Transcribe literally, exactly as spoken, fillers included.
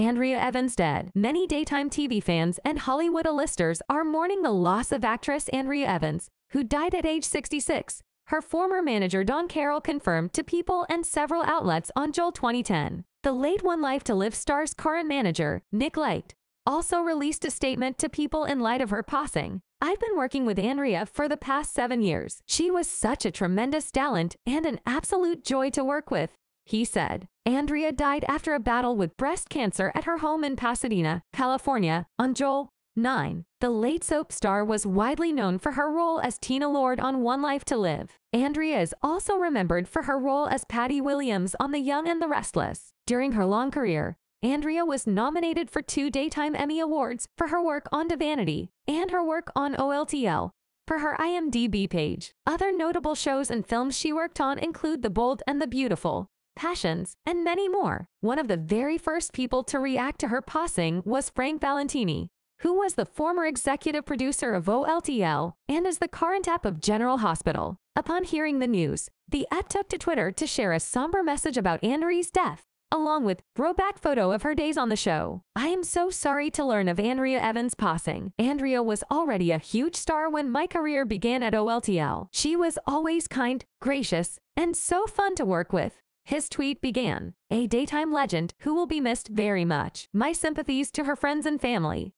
Andrea Evans dead. Many daytime T V fans and Hollywood A-listers are mourning the loss of actress Andrea Evans, who died at age sixty-six. Her former manager Don Carroll confirmed to People and several outlets on Joel twenty ten. The late One Life to Live star's current manager, Nick Light, also released a statement to People in light of her passing. "I've been working with Andrea for the past seven years. She was such a tremendous talent and an absolute joy to work with," he said. Andrea died after a battle with breast cancer at her home in Pasadena, California, on Joel nine. The late soap star was widely known for her role as Tina Lord on One Life to Live. Andrea is also remembered for her role as Patty Williams on The Young and the Restless. During her long career, Andrea was nominated for two Daytime Emmy Awards for her work on The Vanity and her work on O L T L. For her I M D B page, other notable shows and films she worked on include The Bold and the Beautiful, Passions, and many more. One of the very first people to react to her passing was Frank Valentini, who was the former executive producer of O L T L and is the current E P of General Hospital. Upon hearing the news, the E P took to Twitter to share a somber message about Andrea's death, along with throwback photo of her days on the show. "I am so sorry to learn of Andrea Evans' passing. Andrea was already a huge star when my career began at O L T L. She was always kind, gracious, and so fun to work with." His tweet began, "A daytime legend who will be missed very much. My sympathies to her friends and family.